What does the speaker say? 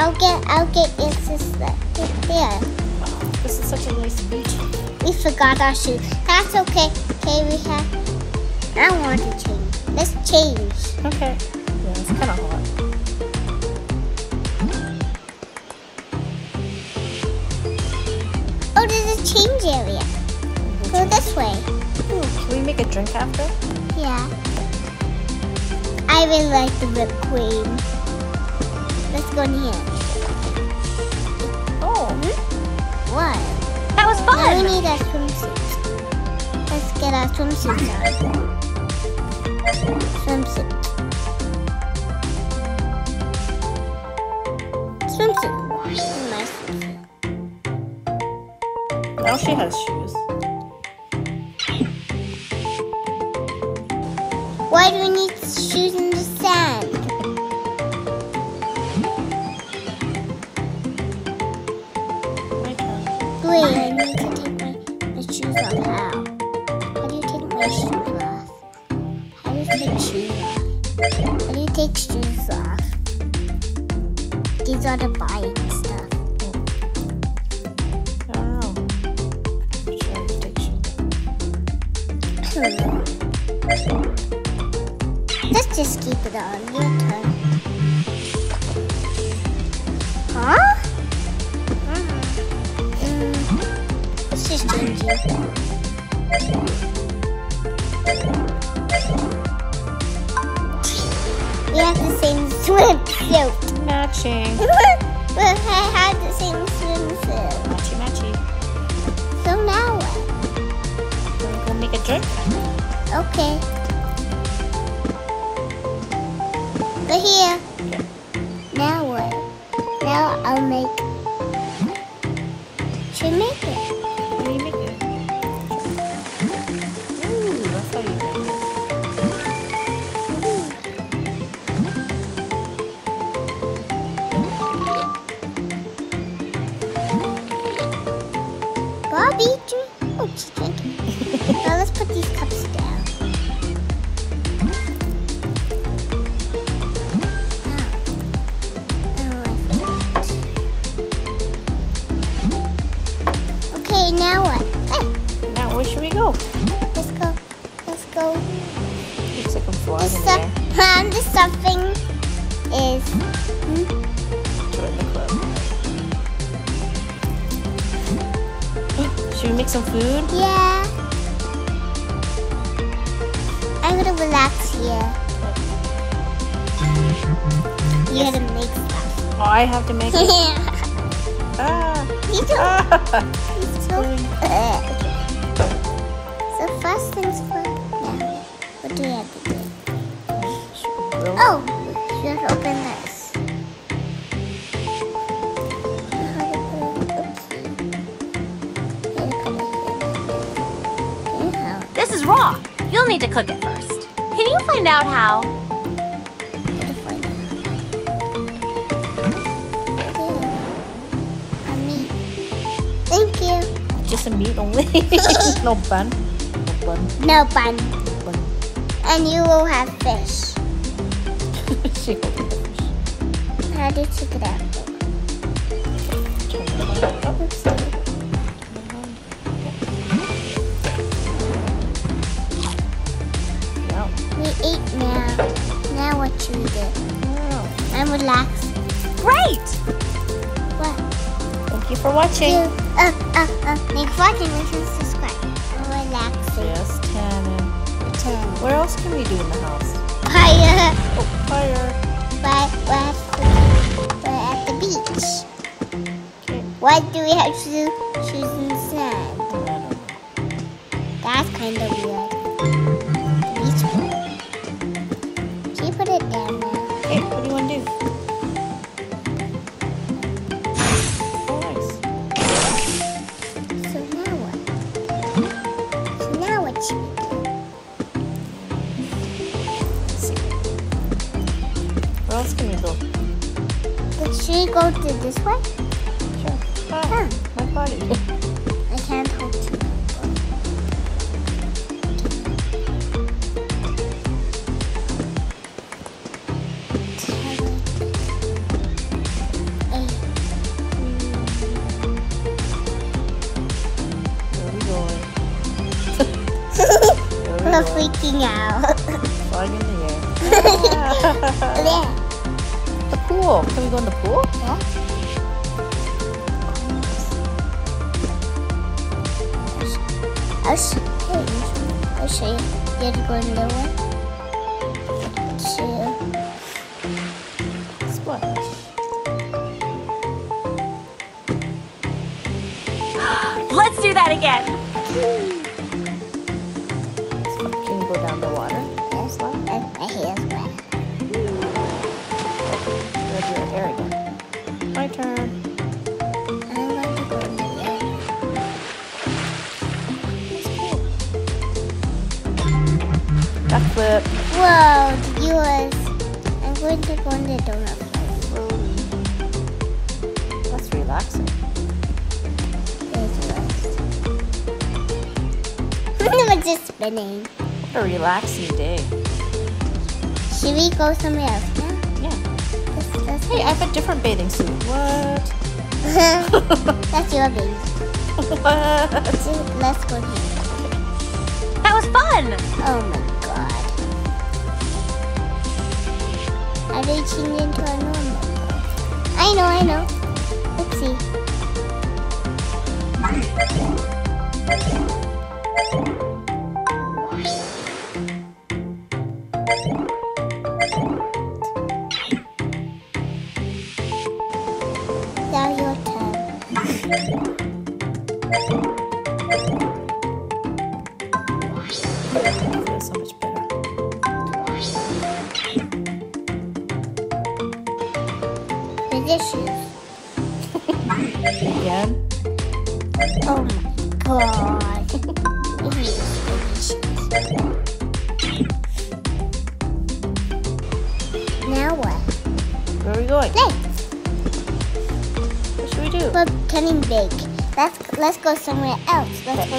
I'll get this right there. Wow, this is such a nice beach. We forgot our shoes. That's okay. Okay, we have. I want to change. Let's change. Okay. Yeah, it's kind of hot. Oh, there's a change area. Go this way. Ooh, can we make a drink after? Yeah. I really like the whipped cream. Let's go in here. Oh. Hmm? What? That was fun. Now we need our swimsuit. Let's get our swimsuit out. Swimsuit. Now she has shoes. Why do we need shoes in the sand? Wait, I need to take my shoes off. How do you take my shoes off? How do you take shoes off? How do you take shoes off? These are the bikes. Let's just keep it on your turn. Huh? Let's just change it. We have the same swimsuit. Matching. We had the same swimsuit. Matchy, matchy. So now what? We're going to make a drink. Okay. We're here. Okay. Now what? Now I'll make. Should we make it? How do you make it? Ooh, that's how you make it. Bobby, drink. Oh, she's drinking. Now let's put these cups down. Now what? Hey. Now where should we go? Let's go. Let's go. Looks like I'm flying in there. The something is. Join the club. Should we make some food? Yeah. I'm gonna relax here. You have to make stuff. Oh, I have to make it. Ah. So first things first. Yeah. What do we have to do? Oh, we have to open this. Okay. This is raw. You'll need to cook it first. Can you find out how? Thank you. Just a meat only. No bun. No bun. No bun. No bun. And you will have fish. She will have fish. How do you take it out? No. We eat now. Now what should we do? No. I'm relaxed. Great! What? Thank you for watching. Thanks for watching. Make sure to subscribe. We're relaxing. Yes, Tanner. What else can we do in the house? Fire. Oh, fire. We're at the beach. Okay. What do we have to do? Shoes in the sand. I don't know. That's kind of weird. Beach ball. Can you put it down now? Hey, what do you want to do? Where else can you go? But should we go to this way? Sure. Huh. My body. I can't hold two people. Michael freaking out. Flying in the air. Yeah. Yeah. The pool. Can we go in the pool? Yeah. I'll show you. You have to go in the one. Two. Splash. Let's do that again. Backflip. Whoa, yours. I'm going to go in the donut place. That's relaxing. It's relaxing. I'm just spinning. What a relaxing day. Should we go somewhere else now? Yeah. Let's hey, I have a different bathing suit. What? That's your bathing suit. What? Let's go here. That was fun! Oh my God. Are they changing into a normal? I know. Let's see. Now your turn. Feels so much better. Dishes. Again? Oh my God. Now what? Where are we going? Next. What should we do? We're turning big. Let's go somewhere else. Let's go